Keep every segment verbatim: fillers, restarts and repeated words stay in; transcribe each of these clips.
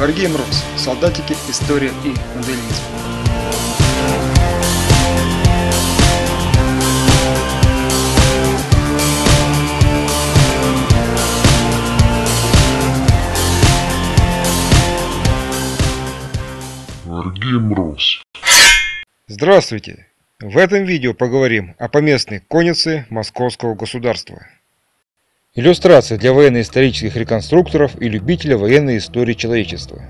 Wargame Rus. Солдатики, история и моделизм. Wargame Rus. Здравствуйте! В этом видео поговорим о поместной коннице Московского государства. Иллюстрация для военно-исторических реконструкторов и любителя военной истории человечества.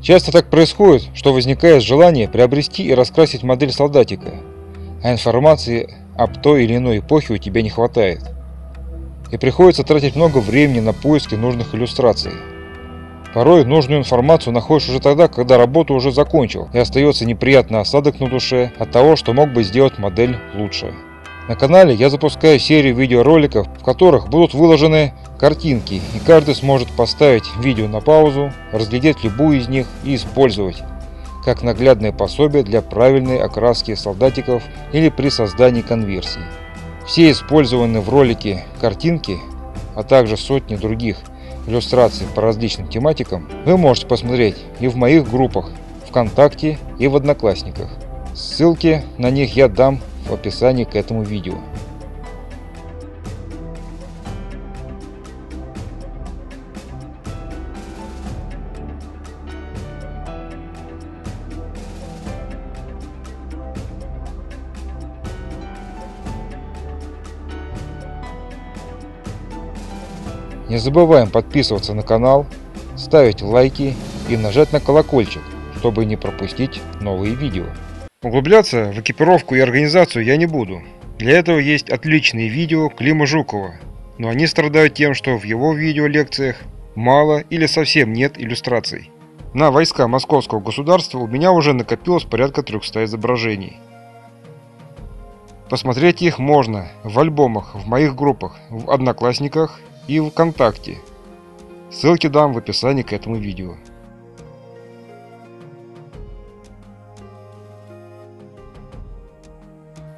Часто так происходит, что возникает желание приобрести и раскрасить модель солдатика, а информации об той или иной эпохе у тебя не хватает. И приходится тратить много времени на поиски нужных иллюстраций. Порой нужную информацию находишь уже тогда, когда работу уже закончил, и остается неприятный осадок на душе от того, что мог бы сделать модель лучше. На канале я запускаю серию видеороликов, в которых будут выложены картинки, и каждый сможет поставить видео на паузу, разглядеть любую из них и использовать как наглядное пособие для правильной окраски солдатиков или при создании конверсий. Все использованные в ролике картинки, а также сотни других иллюстраций по различным тематикам вы можете посмотреть и в моих группах ВКонтакте и в Одноклассниках. Ссылки на них я дам в описании к этому видео. Не забываем подписываться на канал, ставить лайки и нажать на колокольчик, чтобы не пропустить новые видео. Углубляться в экипировку и организацию я не буду. Для этого есть отличные видео Клима Жукова, но они страдают тем, что в его видеолекциях мало или совсем нет иллюстраций. На войска Московского государства у меня уже накопилось порядка трёхсот изображений. Посмотреть их можно в альбомах, в моих группах, в Одноклассниках и ВКонтакте. Ссылки дам в описании к этому видео.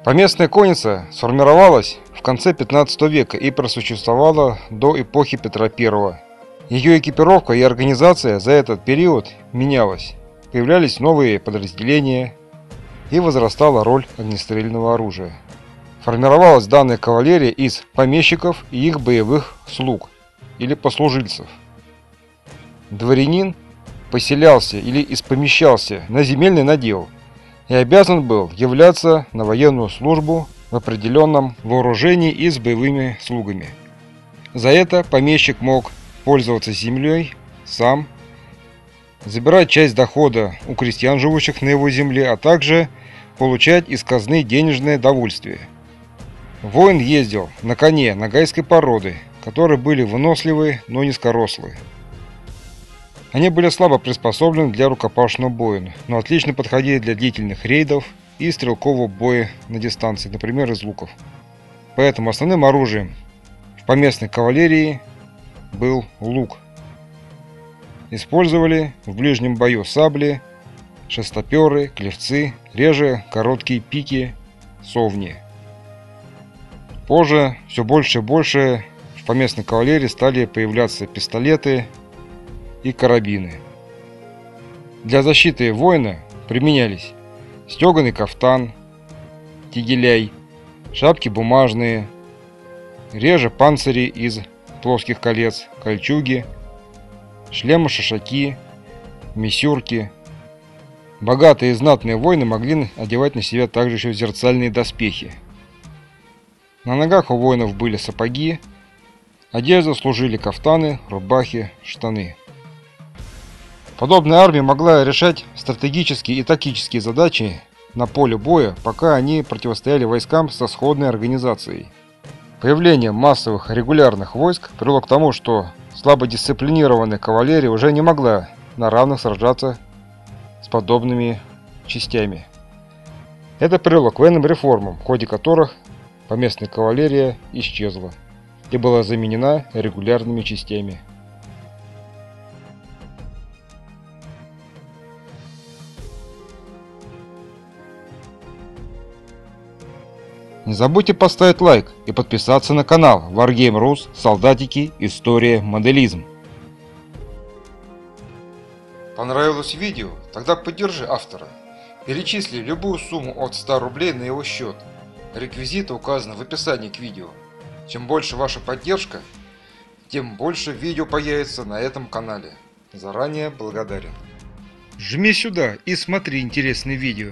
Поместная конница сформировалась в конце пятнадцатого века и просуществовала до эпохи Петра Первого. Ее экипировка и организация за этот период менялась, появлялись новые подразделения и возрастала роль огнестрельного оружия. Формировалась данная кавалерия из помещиков и их боевых слуг или послужильцев. Дворянин поселялся или испомещался на земельный надел и обязан был являться на военную службу в определенном вооружении и с боевыми слугами. За это помещик мог пользоваться землей сам, забирать часть дохода у крестьян, живущих на его земле, а также получать из казны денежное довольствие. Воин ездил на коне ногайской породы, которые были выносливы, но низкорослые. Они были слабо приспособлены для рукопашного боя, но отлично подходили для длительных рейдов и стрелкового боя на дистанции, например, из луков. Поэтому основным оружием в поместной кавалерии был лук. Использовали в ближнем бою сабли, шестоперы, клевцы, реже короткие пики, совни. Позже все больше и больше в поместной кавалерии стали появляться пистолеты и карабины. Для защиты воина применялись стеганый кафтан, тегиляй, шапки бумажные, реже панцири из плоских колец, кольчуги, шлемы-шишаки, мисюрки. Богатые и знатные воины могли одевать на себя также еще зеркальные доспехи. На ногах у воинов были сапоги, одежда служили кафтаны, рубахи, штаны. Подобная армия могла решать стратегические и тактические задачи на поле боя, пока они противостояли войскам со сходной организацией. Появление массовых регулярных войск привело к тому, что слабо дисциплинированная кавалерия уже не могла на равных сражаться с подобными частями. Это привело к военным реформам, в ходе которых поместная кавалерия исчезла и была заменена регулярными частями. Не забудьте поставить лайк и подписаться на канал Wargame Rus. Солдатики. История. Моделизм. Понравилось видео? Тогда поддержи автора. Перечисли любую сумму от ста рублей на его счет. Реквизиты указаны в описании к видео. Чем больше ваша поддержка, тем больше видео появится на этом канале. Заранее благодарен. Жми сюда и смотри интересные видео.